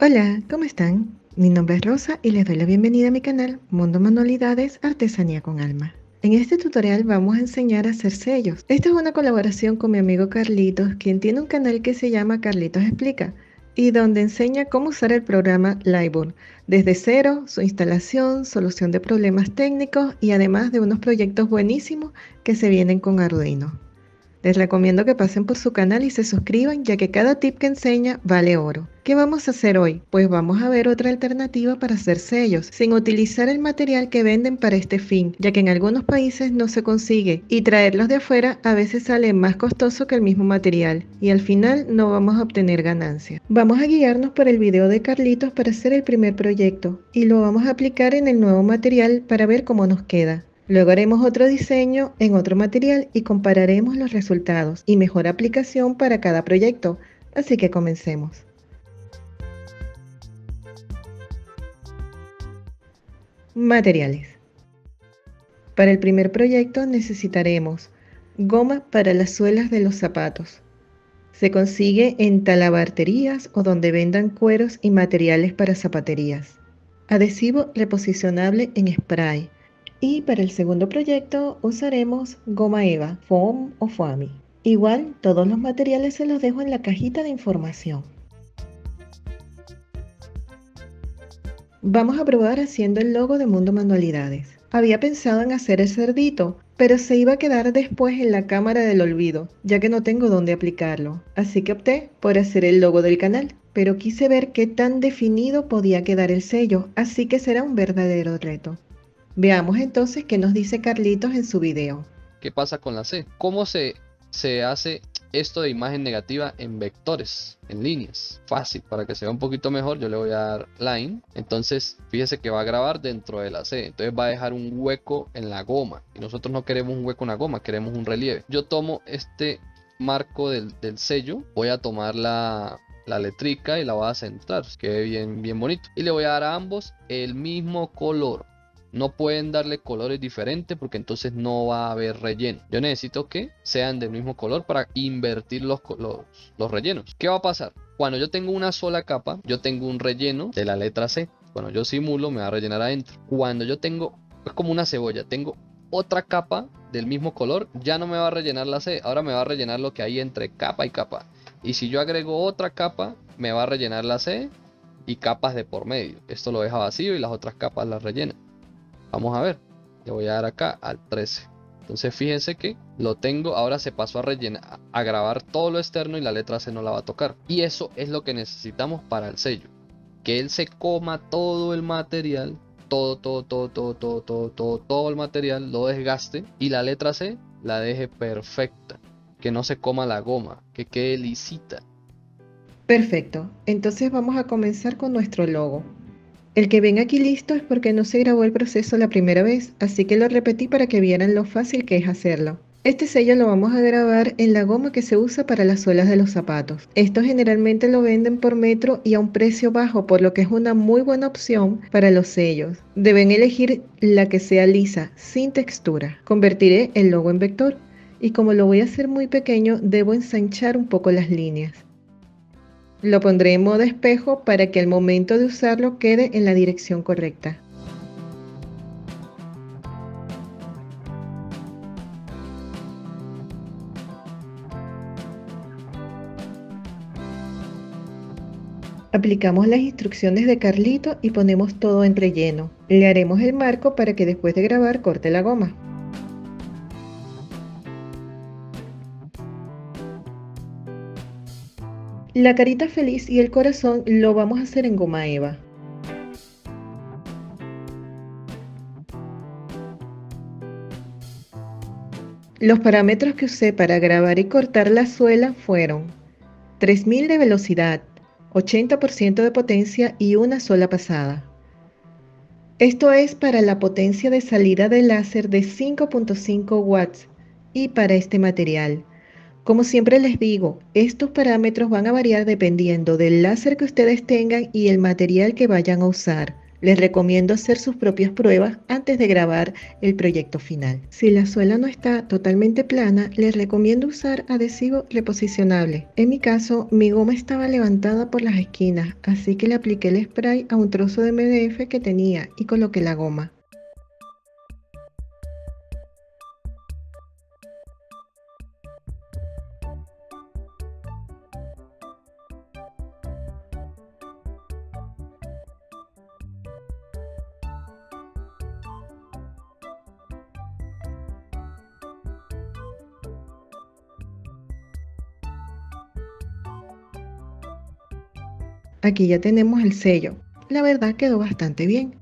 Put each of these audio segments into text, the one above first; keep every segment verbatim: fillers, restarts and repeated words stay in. Hola, ¿cómo están? Mi nombre es Rosa y les doy la bienvenida a mi canal Mundo Manualidades Artesanía con Alma. En este tutorial vamos a enseñar a hacer sellos. Esta es una colaboración con mi amigo Carlitos, quien tiene un canal que se llama Carlitos Explica y donde enseña cómo usar el programa LightBurn desde cero, su instalación, solución de problemas técnicos y además de unos proyectos buenísimos que se vienen con Arduino. Les recomiendo que pasen por su canal y se suscriban, ya que cada tip que enseña vale oro. ¿Qué vamos a hacer hoy? Pues vamos a ver otra alternativa para hacer sellos, sin utilizar el material que venden para este fin, ya que en algunos países no se consigue y traerlos de afuera a veces sale más costoso que el mismo material y al final no vamos a obtener ganancias. Vamos a guiarnos por el video de Carlitos para hacer el primer proyecto y lo vamos a aplicar en el nuevo material para ver cómo nos queda. Luego haremos otro diseño en otro material y compararemos los resultados y mejor aplicación para cada proyecto, así que comencemos. Materiales. Para el primer proyecto necesitaremos goma para las suelas de los zapatos. Se consigue en talabarterías o donde vendan cueros y materiales para zapaterías. Adhesivo reposicionable en spray. Y para el segundo proyecto usaremos goma eva, foam o foamy. Igual todos los materiales se los dejo en la cajita de información. Vamos a probar haciendo el logo de Mundo Manualidades. Había pensado en hacer el cerdito, pero se iba a quedar después en la cámara del olvido, ya que no tengo dónde aplicarlo. Así que opté por hacer el logo del canal, pero quise ver qué tan definido podía quedar el sello, así que será un verdadero reto. Veamos entonces qué nos dice Carlitos en su video. ¿Qué pasa con la C? ¿Cómo se, se hace esto de imagen negativa en vectores, en líneas? Fácil, para que se vea un poquito mejor yo le voy a dar line. Entonces fíjese que va a grabar dentro de la C, entonces va a dejar un hueco en la goma. Y nosotros no queremos un hueco en la goma, queremos un relieve. Yo tomo este marco del, del sello, voy a tomar la... la letrica y la voy a centrar, quede bien, bien bonito. Y le voy a dar a ambos el mismo color. No pueden darle colores diferentes porque entonces no va a haber relleno. Yo necesito que sean del mismo color para invertir los, los, los rellenos. ¿Qué va a pasar? Cuando yo tengo una sola capa, yo tengo un relleno de la letra C. Cuando yo simulo, me va a rellenar adentro. Cuando yo tengo, es como una cebolla, tengo otra capa del mismo color, ya no me va a rellenar la C. Ahora me va a rellenar lo que hay entre capa y capa. Y si yo agrego otra capa, me va a rellenar la C y capas de por medio. Esto lo deja vacío y las otras capas las rellena. Vamos a ver, le voy a dar acá al trece. Entonces fíjense que lo tengo, ahora se pasó a rellenar, a grabar todo lo externo y la letra C no la va a tocar. Y eso es lo que necesitamos para el sello. Que él se coma todo el material, todo, todo, todo, todo, todo, todo, todo, todo el material, lo desgaste y la letra C la deje perfecta. Que no se coma la goma, que quede lisita. Perfecto, entonces vamos a comenzar con nuestro logo. El que ven aquí listo es porque no se grabó el proceso la primera vez, así que lo repetí para que vieran lo fácil que es hacerlo. Este sello lo vamos a grabar en la goma que se usa para las suelas de los zapatos. Esto generalmente lo venden por metro y a un precio bajo, por lo que es una muy buena opción para los sellos. Deben elegir la que sea lisa, sin textura. Convertiré el logo en vector y como lo voy a hacer muy pequeño, debo ensanchar un poco las líneas. Lo pondré en modo espejo para que al momento de usarlo quede en la dirección correcta. Aplicamos las instrucciones de Carlito y ponemos todo en relleno. Le haremos el marco para que después de grabar corte la goma. La carita feliz y el corazón lo vamos a hacer en goma eva. Los parámetros que usé para grabar y cortar la suela fueron tres mil de velocidad, ochenta por ciento de potencia y una sola pasada. Esto es para la potencia de salida de láser de cinco punto cinco watts y para este material. Como siempre les digo, estos parámetros van a variar dependiendo del láser que ustedes tengan y el material que vayan a usar. Les recomiendo hacer sus propias pruebas antes de grabar el proyecto final. Si la suela no está totalmente plana, les recomiendo usar adhesivo reposicionable. En mi caso, mi goma estaba levantada por las esquinas, así que le apliqué el spray a un trozo de M D F que tenía y coloqué la goma. Aquí ya tenemos el sello. La verdad quedó bastante bien.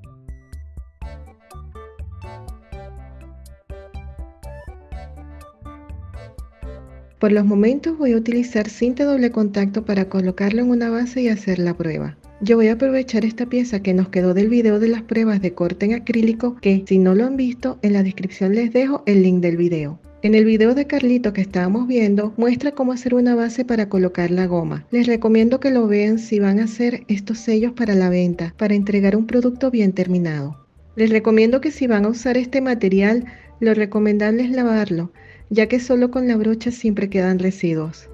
Por los momentos voy a utilizar cinta doble contacto para colocarlo en una base y hacer la prueba. Yo voy a aprovechar esta pieza que nos quedó del video de las pruebas de corte en acrílico, que si no lo han visto, en la descripción les dejo el link del video. En el video de Carlito que estábamos viendo, muestra cómo hacer una base para colocar la goma. Les recomiendo que lo vean si van a hacer estos sellos para la venta, para entregar un producto bien terminado. Les recomiendo que si van a usar este material, lo recomendable es lavarlo, ya que solo con la brocha siempre quedan residuos.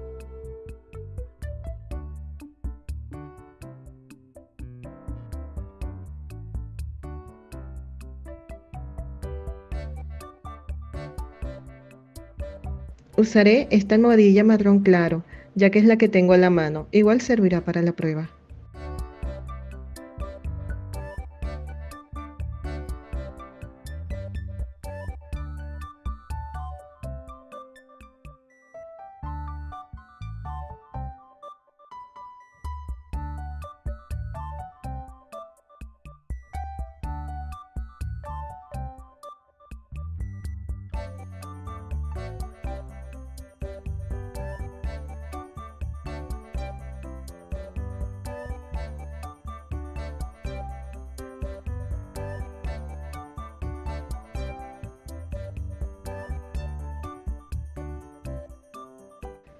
Usaré esta almohadilla marrón claro, ya que es la que tengo a la mano, igual servirá para la prueba.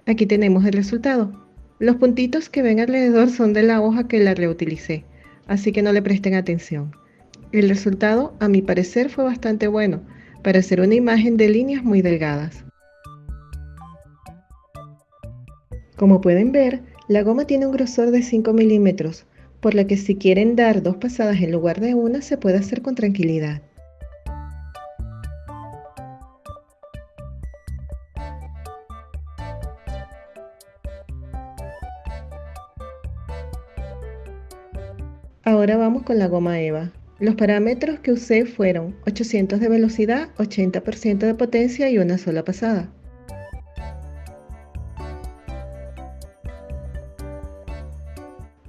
Aquí tenemos el resultado. Los puntitos que ven alrededor son de la hoja que la reutilicé, así que no le presten atención. El resultado, a mi parecer, fue bastante bueno para hacer una imagen de líneas muy delgadas. Como pueden ver, la goma tiene un grosor de cinco milímetros, por lo que si quieren dar dos pasadas en lugar de una, se puede hacer con tranquilidad. Ahora vamos con la goma eva. Los parámetros que usé fueron ochocientos de velocidad, ochenta por ciento de potencia y una sola pasada.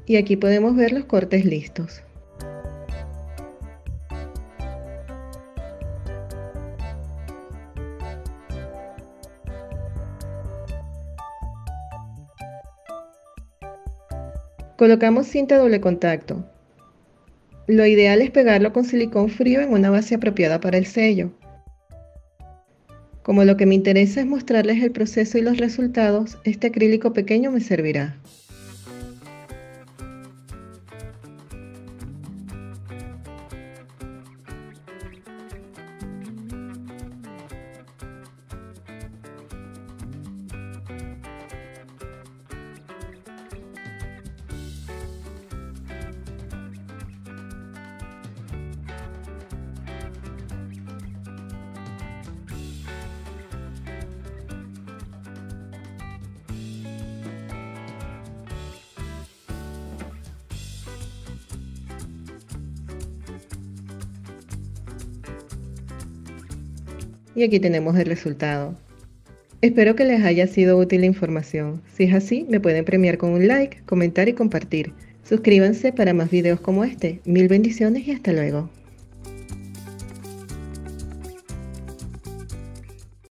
Y aquí podemos ver los cortes listos. Colocamos cinta doble contacto. Lo ideal es pegarlo con silicón frío en una base apropiada para el sello. Como lo que me interesa es mostrarles el proceso y los resultados, este acrílico pequeño me servirá. Y aquí tenemos el resultado. Espero que les haya sido útil la información. Si es así, me pueden premiar con un like, comentar y compartir. Suscríbanse para más videos como este. Mil bendiciones y hasta luego.